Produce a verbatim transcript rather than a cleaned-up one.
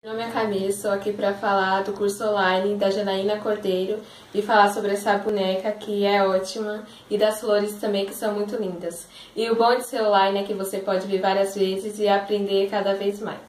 Meu nome é Camille, estou aqui para falar do curso online da Janaína Cordeiro e falar sobre essa boneca que é ótima e das flores também que são muito lindas. E o bom de ser online é que você pode vir várias vezes e aprender cada vez mais.